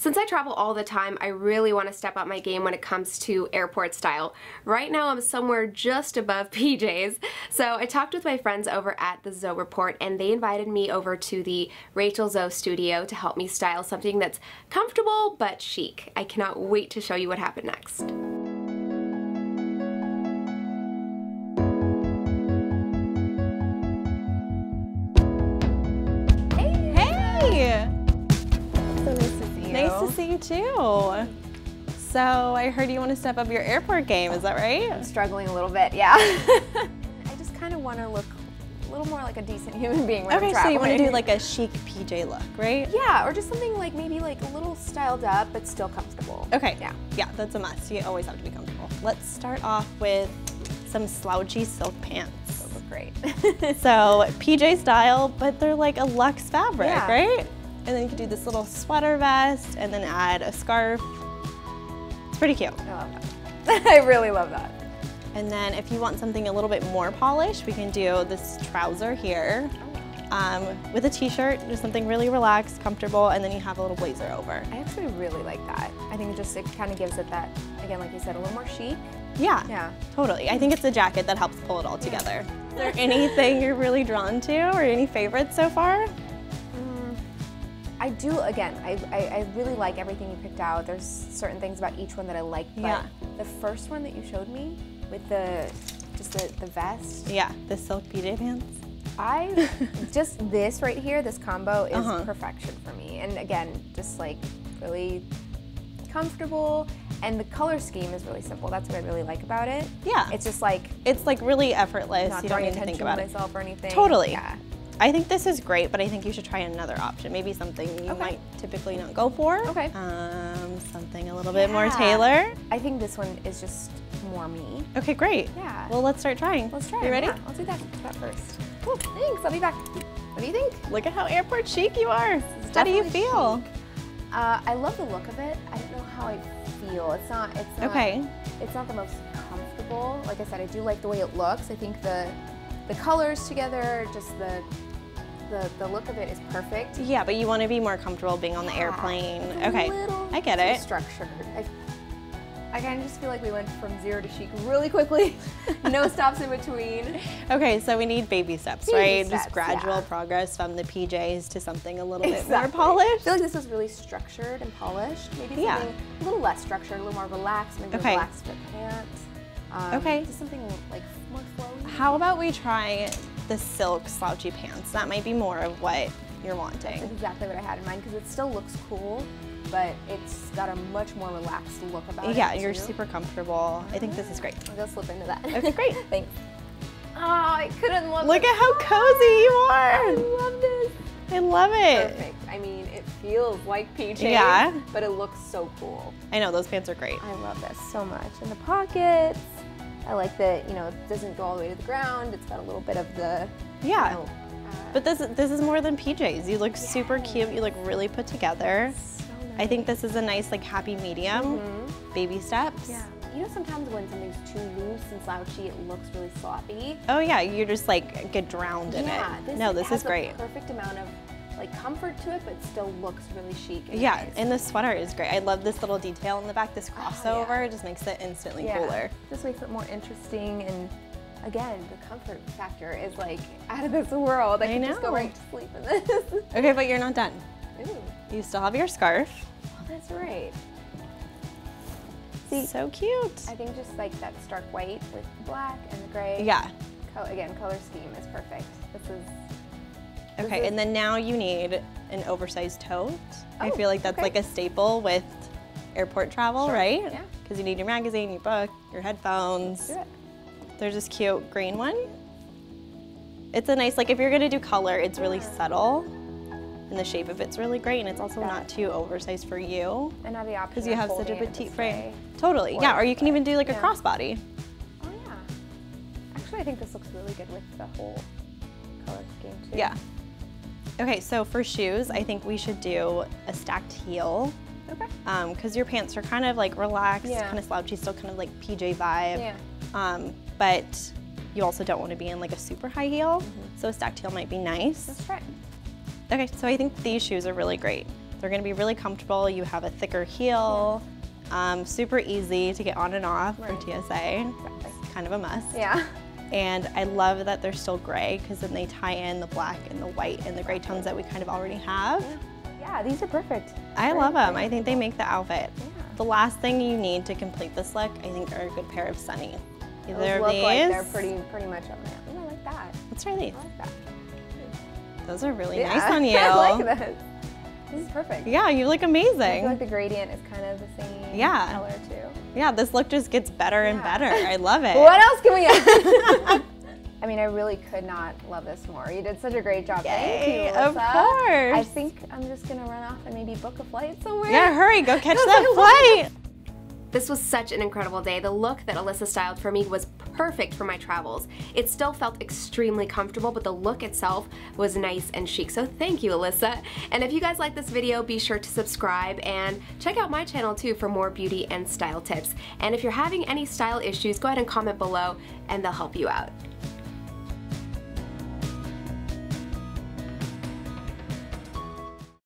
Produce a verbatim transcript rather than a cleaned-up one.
Since I travel all the time, I really want to step up my game when it comes to airport style. Right now I'm somewhere just above P Js, so I talked with my friends over at The Zoe Report and they invited me over to the Rachel Zoe Studio to help me style something that's comfortable but chic. I cannot wait to show you what happened next. Nice to see you too. So I heard you want to step up your airport game, is that right? I'm struggling a little bit, yeah. I just kind of want to look a little more like a decent human being when I'm traveling. Okay, so you want to do like a chic P J look, right? Yeah, or just something like maybe like a little styled up but still comfortable. Okay, yeah, yeah, that's a must. You always have to be comfortable. Let's start off with some slouchy silk pants. Those look great. So P J style, but they're like a luxe fabric, yeah. Right? And then you can do this little sweater vest and then add a scarf. It's pretty cute. I love that. I really love that. And then if you want something a little bit more polished, we can do this trouser here um, with a t-shirt, just something really relaxed, comfortable, and then you have a little blazer over. I actually really like that. I think it just it kind of gives it that, again, like you said, a little more chic. Yeah, yeah, totally. I think it's a jacket that helps pull it all together. Yeah. Is there anything you're really drawn to or any favorites so far? I do, again, I, I, I really like everything you picked out. There's certain things about each one that I like, but yeah. The first one that you showed me with the, just the, the vest. Yeah, the silk P J pants. I, just this right here, this combo is uh-huh. perfection for me. And again, just like really comfortable. And the color scheme is really simple. That's what I really like about it. Yeah. It's just like. It's like really effortless. Not you don't need to think about it. Myself or anything. Totally. Yeah. I think this is great, but I think you should try another option. Maybe something you okay. might typically not go for. Okay. Um, something a little yeah. bit more tailored. I think this one is just more me. Okay, great. Yeah. Well, let's start trying. Let's try. You ready? Yeah. I'll do that, that first. Cool. Thanks. I'll be back. What do you think? Look at how airport chic you are. How do you feel? Uh, I love the look of it. I don't know how I feel. It's not. It's not. Okay. It's not the most comfortable. Like I said, I do like the way it looks. I think the the colors together, just the. The, the look of it is perfect. Yeah, but you want to be more comfortable being on the yeah, airplane. Okay, I get it. Structured. I, I kind of just feel like we went from zero to chic really quickly. No stops in between. Okay, so we need baby steps, baby right? Steps, just gradual yeah. progress from the P Js to something a little exactly. bit more polished. I feel like this is really structured and polished. Maybe something yeah. a little less structured, a little more relaxed, maybe okay. relaxed fit pants. Um, okay. Just something like more flowy. How about we try the silk slouchy pants? That might be more of what you're wanting. That's exactly what I had in mind because it still looks cool, but it's got a much more relaxed look about yeah, it. Yeah, you're too. super comfortable. Mm-hmm. I think this is great. I'll go slip into that. Okay, great. Thanks. Oh, I couldn't love Look this. at how cozy you are. I love this. I love it. Perfect. I mean, it feels like P Js, yeah. but it looks so cool. I know, those pants are great. I love this so much. And the pockets. I like that, you know, it doesn't go all the way to the ground. It's got a little bit of the, yeah. You know, uh, but this this is more than P Js. You look yes. super cute. You look really put together. So nice. I think this is a nice, like, happy medium. Mm-hmm. Baby steps. Yeah. You know, sometimes when something's too loose and slouchy, it looks really sloppy. Oh yeah, you just like get drowned in yeah, it. This, no, this has is great. The perfect amount of like comfort to it, but still looks really chic. Yeah, nice. And the sweater is great. I love this little detail in the back. This crossover oh, yeah. just makes it instantly yeah. cooler. This makes it more interesting, and again, the comfort factor is like out of this world. I, I can know. just go right to sleep in this. Okay, but you're not done. Ooh. You still have your scarf. Oh, that's right. See, so cute. I think just like that stark white with black and the gray. Yeah. Co again, color scheme is perfect. This is. Okay, and then now you need an oversized tote. Oh, I feel like that's okay. like a staple with airport travel, sure. right? Yeah. Because you need your magazine, your book, your headphones. Let's do it. There's this cute green one. It's a nice, like if you're gonna do color, it's really yeah. subtle. And the shape of it's really great, and it's also yeah. not too oversized for you. And not the option because you have such a petite frame. Totally, or yeah, or you can even do like yeah. a crossbody. Oh yeah. Actually, I think this looks really good with the whole color scheme too. Yeah. Okay, so for shoes, I think we should do a stacked heel. Okay. Um, because your pants are kind of like relaxed, yeah. kind of slouchy, still kind of like P J vibe. Yeah. Um, but you also don't want to be in like a super high heel, mm-hmm. so a stacked heel might be nice. That's right. Okay, so I think these shoes are really great. They're gonna be really comfortable. You have a thicker heel. Yeah. Um, super easy to get on and off right. for T S A. It's kind of a must. Yeah. And I love that they're still gray because then they tie in the black and the white and the gray tones that we kind of already have. Yeah, these are perfect. I love them. I think they make the outfit. Yeah. The last thing you need to complete this look, I think, are a good pair of Sunny. Either of these. Look like they're pretty, pretty much on there. Oh, I like that. Let's try these. I like that. Those are really yeah. nice on you. I like this. This is perfect. Yeah, you look amazing. I feel like the gradient is kind of the same yeah. color too. Yeah, this look just gets better yeah. and better. I love it. What else can we get? I mean, I really could not love this more. You did such a great job. Yay, thank you, Alyssa. Of course. I think I'm just gonna run off and maybe book a flight somewhere. Yeah, hurry, go catch that flight. This was such an incredible day. The look that Alyssa styled for me was perfect for my travels. It still felt extremely comfortable, but the look itself was nice and chic. So thank you, Alyssa. And if you guys like this video, be sure to subscribe and check out my channel too for more beauty and style tips. And if you're having any style issues, go ahead and comment below and they'll help you out.